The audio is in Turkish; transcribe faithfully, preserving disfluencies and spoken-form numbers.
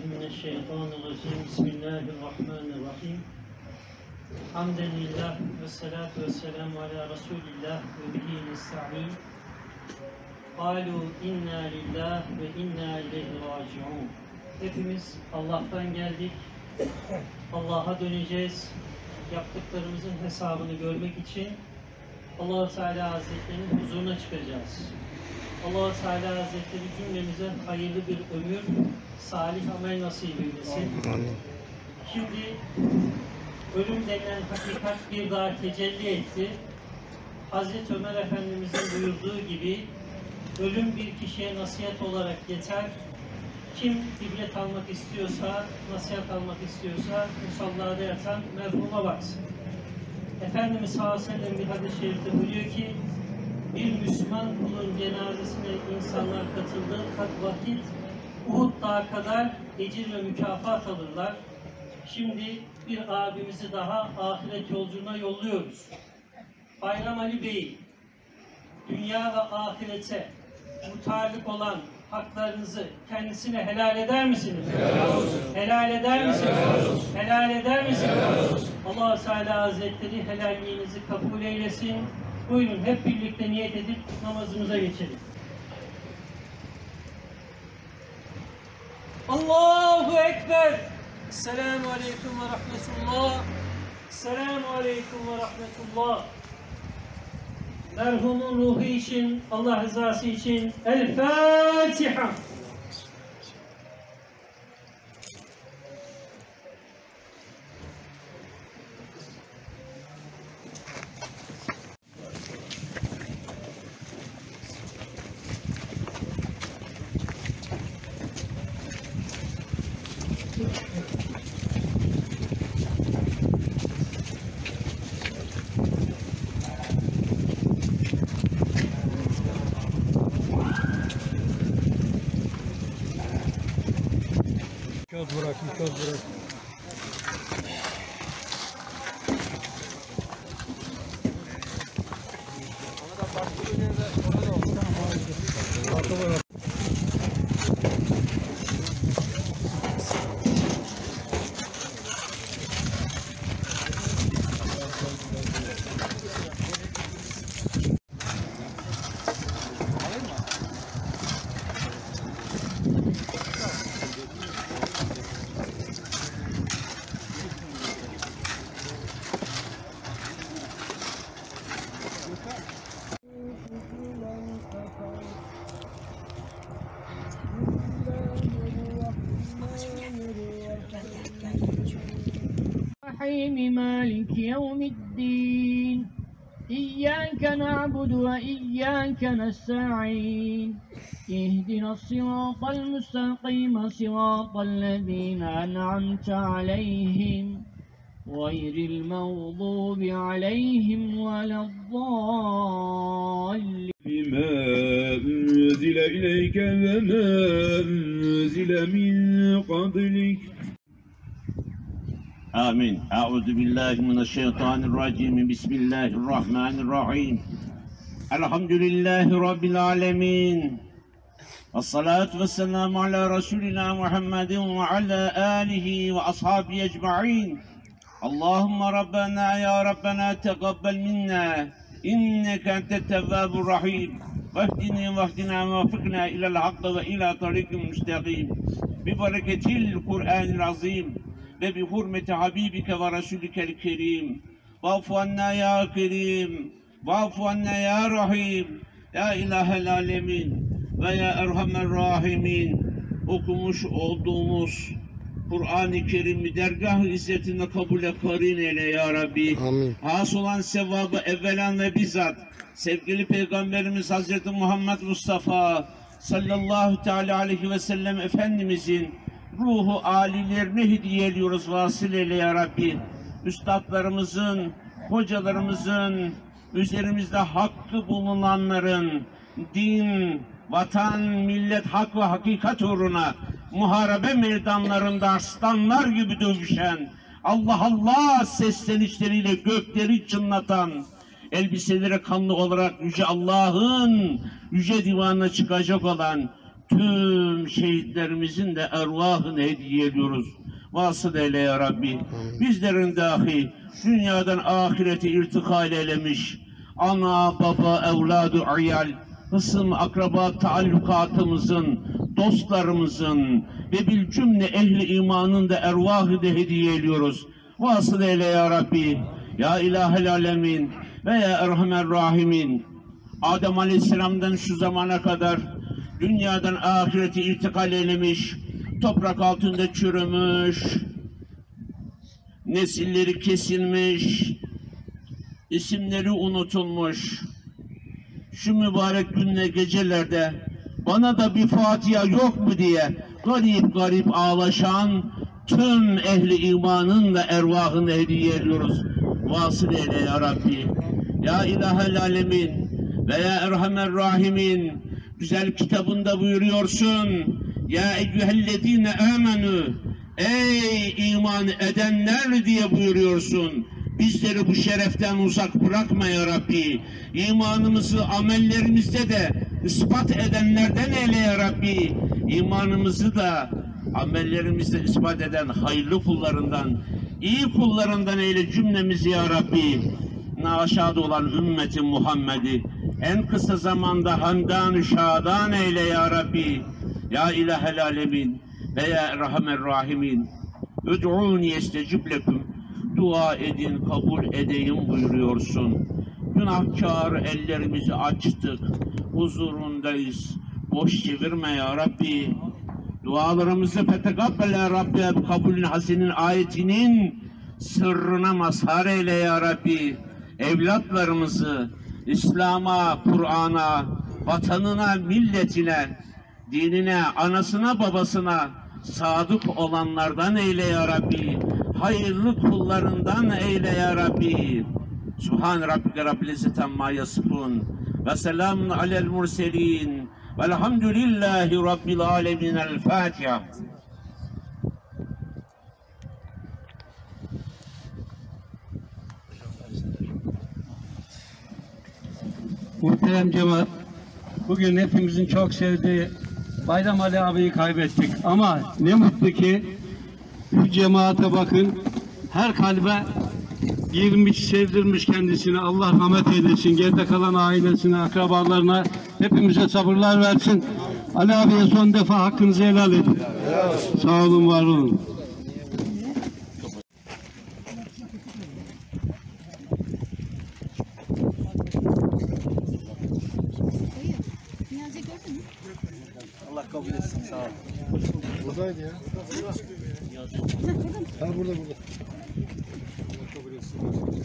Euzubillahimineşşeytanirracim. Bismillahirrahmanirrahim. Hamdelillah ve salatu ve selamu ala Resulillah ve bihi nesta'in. Kalu inna lillah ve inna ileyhi raciun. Hepimiz Allah'tan geldik. Allah'a döneceğiz. Yaptıklarımızın hesabını görmek için Allah-u Teala Hazretleri'nin huzuruna çıkacağız. Allah-u Teala Hazretleri cümlemize hayırlı bir ömür, salih amel nasip eylesin. Şimdi ölüm denilen hakikat bir daha tecelli etti. Hazreti Ömer Efendimiz'in buyurduğu gibi ölüm bir kişiye nasihat olarak yeter. Kim ibret almak istiyorsa, nasihat almak istiyorsa musallada yatan merhuma baksın. Efendimiz sallallahu aleyhi ve sellem bir hadis-i şerifte buyuruyor ki bir Müslüman kulun cenazesine insanlar katıldığı vakit Uhud Dağı kadar ecir ve mükafat alırlar. Şimdi bir abimizi daha ahiret yolculuğuna yolluyoruz. Bayram Ali Bey, dünya ve ahirete mutarlık olan haklarınızı kendisine helal eder misiniz? Helal olsun. Helal eder misiniz? Helal olsun. Helal eder misiniz? Helal olsun. Allah-u Teala Hazretleri helalliğinizi kabul eylesin. Buyurun hep birlikte niyet edip namazımıza geçelim. Allahu Ekber. Selamun Aleyküm ve Rahmetullah. Selamun Aleyküm ve Rahmetullah. Merhumun ruhu için, Allah rızası için El Fatiha. Bırak, bırak. مالك يوم الدين إياك نعبد وإياك نستعين اهدنا الصراط المستقيم صراط الذين أنعمت عليهم غير المغضوب عليهم ولا الضالين بما أنزل إليك وما أنزل من قبلك Amin. Euzubillahimineşşeytanirracim. Bismillahirrahmanirrahim. Elhamdülillahi Rabbil alemin. Vessalatu vesselamu ala Resulina Muhammedin ve ala alihi ve ashabi ecma'in. Allahümme Rabbena ya Rabbena teqabbel minna. İnneke ente tevvaburrahim. Vahdini vahdina vafıkna ilal hakkı ve ila tarikim müstakim. Bibereketil Kur'an-ı Azim. Ve bi hurmeti habibike ve rasulükel kerim. Va'fu anna ya kerim. Va'fu anna ya rahim. Ya ilahel alemin. Ve ya erhamen rahimin. Okumuş olduğumuz Kur'an-ı Kerim'i dergah-ı izzetine kabule karin eyle ya Rabbi. Amin. Has olan sevabı evvelen ve bizzat sevgili Peygamberimiz Hazreti Muhammed Mustafa sallallahu teala aleyhi ve sellem Efendimizin ruhu âlilerine hediye ediyoruz. Vasıl eyle ya Rabbi. Üstadlarımızın, hocalarımızın, üzerimizde hakkı bulunanların, din, vatan, millet, hak ve hakikat uğruna muharebe meydanlarında aslanlar gibi dövüşen, Allah Allah seslenişleriyle gökleri çınlatan, elbiselere kanlı olarak Yüce Allah'ın Yüce Divanı'na çıkacak olan, tüm şehitlerimizin de ervahını hediye ediyoruz. Vasıl eyle ya Rabbi. Bizlerin dahi dünyadan ahireti irtikal eylemiş ana, baba, evladu, ayal, hısım, akraba taallukatımızın, dostlarımızın ve bil cümle ehli imanın da ervahı da hediye ediyoruz. Vasıl eyle ya Rabbi. Ya İlahel Alemin ve ya Erhamer Rahimin. Adem Aleyhisselam'dan şu zamana kadar dünyadan ahireti irtikal eylemiş, toprak altında çürümüş, nesilleri kesilmiş, isimleri unutulmuş. Şu mübarek günle gecelerde bana da bir Fatiha yok mu diye garip garip ağlaşan tüm ehli imanın da ervahını hediye ediyoruz. Vasıl eyle ya Rabbi. Ya İlahel Alemin ve ya Erhamer Rahimin. Güzel kitabında buyuruyorsun. Ya eyyühellezine âmenü, ey iman edenler diye buyuruyorsun. Bizleri bu şereften uzak bırakma ya Rabbi. İmanımızı amellerimizde de ispat edenlerden eyle ya Rabbi. İmanımızı da amellerimizde ispat eden hayırlı kullarından, iyi kullarından eyle cümlemizi ya Rabbi. Naşadı olan ümmeti Muhammed'i en kısa zamanda handan-ı şadan eyle ya Rabbi. Ya İlahel Alemin ve ya Erhamer Rahimin. Üd'ûni yestecib leküm. Dua edin, kabul edeyim buyuruyorsun. Günahkar ellerimizi açtık, huzurundayız. Boş çevirme ya Rabbi. Dualarımızı fetegabbele Rabbi kabulün hasenin ayetinin sırrına mazhar eyle ya Rabbi. Evlatlarımızı İslam'a, Kur'an'a, vatanına, milletine, dinine, anasına, babasına sadık olanlardan eyle ya Rabbi. Hayırlı kullarından eyle ya Rabbi. Subhan rabbike rabbil izzati amma yasifun ve selamun alel murselin velhamdülillahi rabbil alemin. El Fatiha. Muhterem cemaat, bugün hepimizin çok sevdiği Bayram Ali abiyi kaybettik ama ne mutlu ki bu cemaate bakın, her kalbe girmiş, sevdirmiş kendisini. Allah rahmet eylesin, geride kalan ailesine, akrabalarına, hepimize sabırlar versin. Ali abiye son defa hakkınızı helal edin. Sağ olun, var olun. Kabul etsin, sağ olun. Buradaydı ya. Ha, burada burada. Allah kabul etsin.